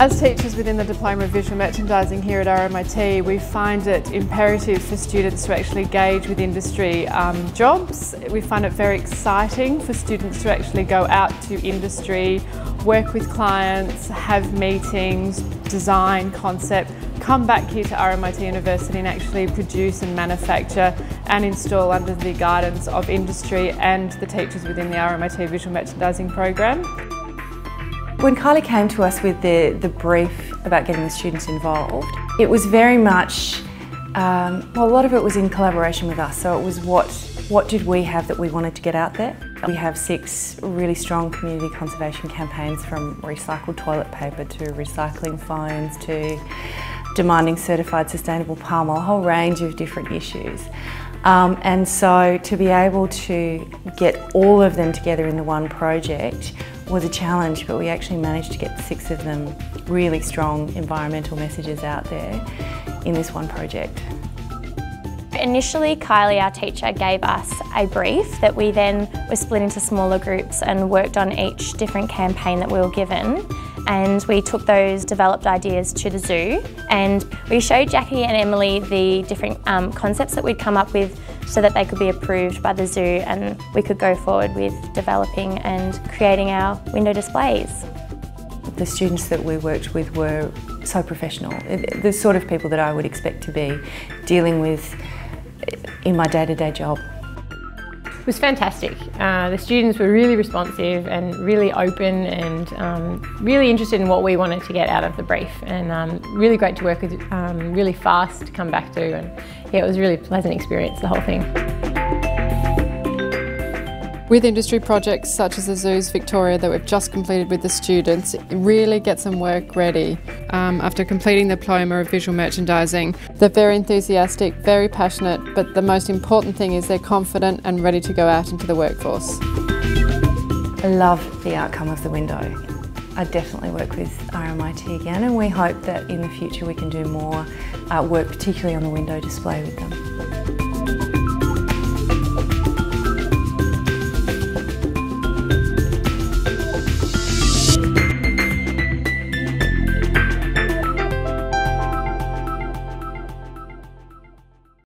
As teachers within the Diploma of Visual Merchandising here at RMIT, we find it imperative for students to actually engage with industry jobs. We find it very exciting for students to actually go out to industry, work with clients, have meetings, design, concept, come back here to RMIT University and actually produce and manufacture and install under the guidance of industry and the teachers within the RMIT Visual Merchandising program. When Kylie came to us with the brief about getting the students involved, it was very much, well, a lot of it was in collaboration with us, so it was what did we have that we wanted to get out there. We have 6 really strong community conservation campaigns, from recycled toilet paper to recycling phones to demanding certified sustainable palm oil, a whole range of different issues. And so to be able to get all of them together in the one project was a challenge, but we actually managed to get 6 of them really strong environmental messages out there in this one project. Initially, Kylie, our teacher, gave us a brief that we then were split into smaller groups and worked on each different campaign that we were given, and we took those developed ideas to the zoo, and we showed Jackie and Emily the different concepts that we'd come up with so that they could be approved by the zoo and we could go forward with developing and creating our window displays. The students that we worked with were so professional, the sort of people that I would expect to be dealing with in my day-to-day job. It was fantastic. The students were really responsive and really open and really interested in what we wanted to get out of the brief, and really great to work with, really fast to come back to, and yeah, it was a really pleasant experience, the whole thing. With industry projects such as the Zoos Victoria that we've just completed with the students, it really gets them work ready. After completing the Diploma of Visual Merchandising, they're very enthusiastic, very passionate, but the most important thing is they're confident and ready to go out into the workforce. I love the outcome of the window. I definitely work with RMIT again, and we hope that in the future we can do more work, particularly on the window display with them.